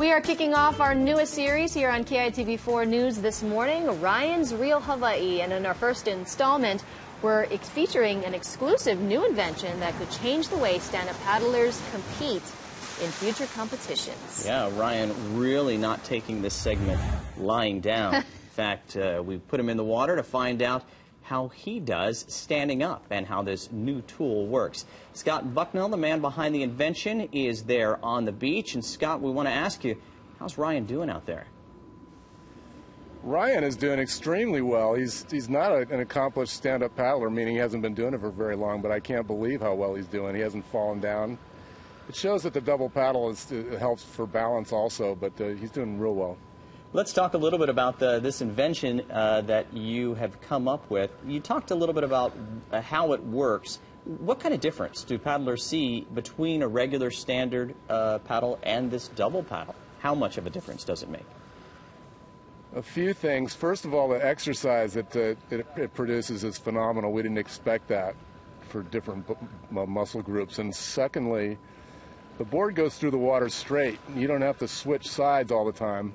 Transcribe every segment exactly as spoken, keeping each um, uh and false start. We are kicking off our newest series here on K I T V four News this morning, Ryan's Real Hawaii. And in our first installment, we're featuring an exclusive new invention that could change the way stand-up paddlers compete in future competitions. Yeah, Ryan really not taking this segment lying down. In fact, uh, we put him in the water to find out how he does standing up and how this new tool works. Scott Bucknell, the man behind the invention, is there on the beach. And Scott, we want to ask you, how's Ryan doing out there? Ryan is doing extremely well. He's, he's not a, an accomplished stand-up paddler, meaning he hasn't been doing it for very long, but I can't believe how well he's doing. He hasn't fallen down. It shows that the double paddle is, it helps for balance also, but uh, he's doing real well. Let's talk a little bit about the, this invention uh, that you have come up with. You talked a little bit about uh, how it works. What kind of difference do paddlers see between a regular standard uh, paddle and this double paddle? How much of a difference does it make? A few things. First of all, the exercise that uh, it, it produces is phenomenal. We didn't expect that for different b muscle groups. And secondly, the board goes through the water straight. You don't have to switch sides all the time.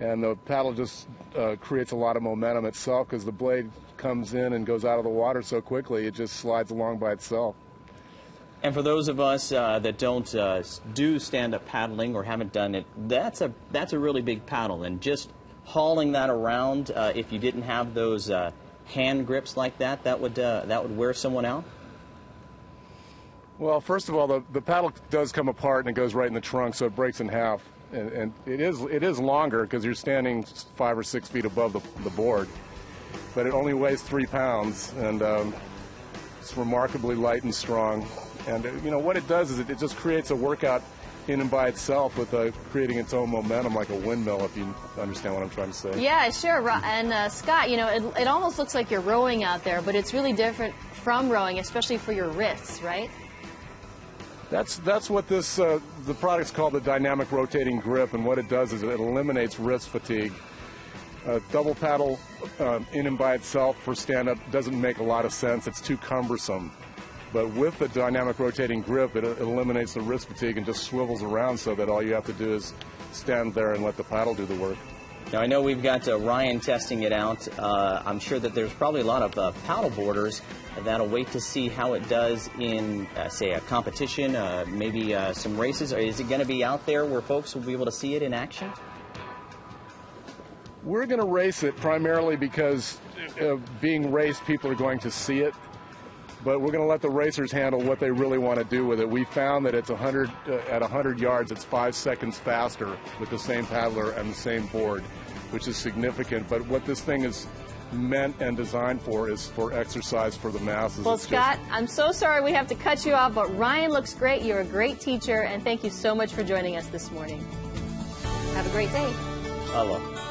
And the paddle just uh, creates a lot of momentum itself because the blade comes in and goes out of the water so quickly it just slides along by itself. And for those of us uh, that don't uh, do stand-up paddling or haven't done it, that's a that's a really big paddle, and just hauling that around, uh, if you didn't have those uh, hand grips like that, that would uh, that would wear someone out. Well, first of all, the, the paddle does come apart and it goes right in the trunk, so it breaks in half. And, and it is it is longer because you're standing five or six feet above the, the board, but it only weighs three pounds, and um, it's remarkably light and strong. And it, you know what it does is it, it just creates a workout in and by itself, with uh, creating its own momentum like a windmill, if you understand what I'm trying to say. Yeah, sure. And uh, Scott, you know, it, it almost looks like you're rowing out there, but it's really different from rowing, especially for your wrists, right? That's, that's what this, uh, the product's called the dynamic rotating grip, and what it does is it eliminates wrist fatigue. Uh, double paddle uh, in and by itself for stand-up doesn't make a lot of sense. It's too cumbersome. But with the dynamic rotating grip, it, it eliminates the wrist fatigue and just swivels around so that all you have to do is stand there and let the paddle do the work. Now, I know we've got uh, Ryan testing it out. Uh, I'm sure that there's probably a lot of uh, paddle boarders that'll wait to see how it does in, uh, say, a competition, uh, maybe uh, some races. Or is it going to be out there where folks will be able to see it in action? We're going to race it primarily because uh, being raced, people are going to see it. But we're going to let the racers handle what they really want to do with it. We found that it's one hundred, uh, at one hundred yards, it's five seconds faster with the same paddler and the same board, which is significant. But what this thing is meant and designed for is for exercise for the masses. Well, it's Scott, just... I'm so sorry we have to cut you off, but Ryan looks great. You're a great teacher, and thank you so much for joining us this morning. Have a great day. Hello.